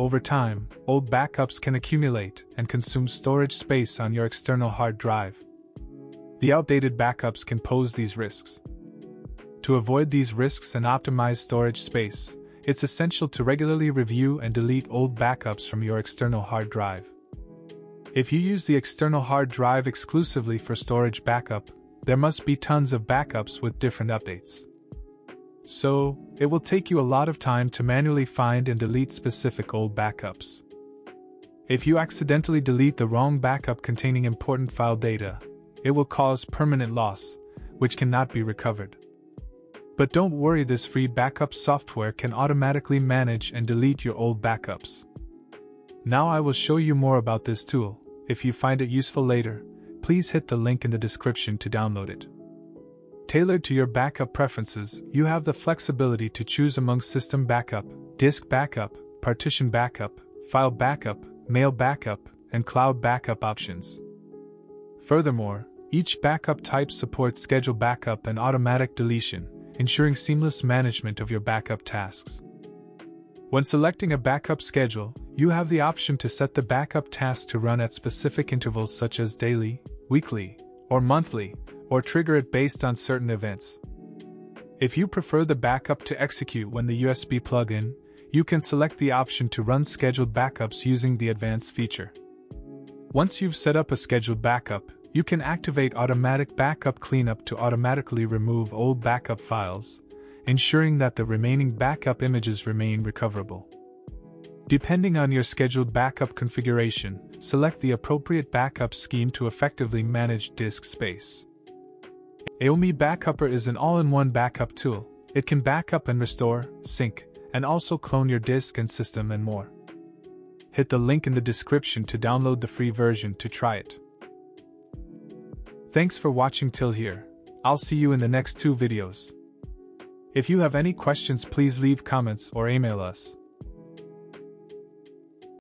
Over time, old backups can accumulate and consume storage space on your external hard drive. The outdated backups can pose these risks. To avoid these risks and optimize storage space, it's essential to regularly review and delete old backups from your external hard drive. If you use the external hard drive exclusively for storage backup, there must be tons of backups with different updates. So, it will take you a lot of time to manually find and delete specific old backups. If you accidentally delete the wrong backup containing important file data, it will cause permanent loss, which cannot be recovered. But don't worry, this free backup software can automatically manage and delete your old backups. Now I will show you more about this tool. If you find it useful later, please hit the link in the description to download it. Tailored to your backup preferences, you have the flexibility to choose among system backup, disk backup, partition backup, file backup, mail backup, and cloud backup options. Furthermore, each backup type supports scheduled backup and automatic deletion, ensuring seamless management of your backup tasks. When selecting a backup schedule, you have the option to set the backup task to run at specific intervals such as daily, weekly, or monthly, or trigger it based on certain events. If you prefer the backup to execute when the USB plug-in, you can select the option to run scheduled backups using the advanced feature. Once you've set up a scheduled backup, you can activate automatic backup cleanup to automatically remove old backup files, ensuring that the remaining backup images remain recoverable. Depending on your scheduled backup configuration, select the appropriate backup scheme to effectively manage disk space. AOMEI Backupper is an all-in-one backup tool. It can backup and restore, sync, and also clone your disk and system and more. Hit the link in the description to download the free version to try it. Thanks for watching till here. I'll see you in the next two videos. If you have any questions, please leave comments or email us.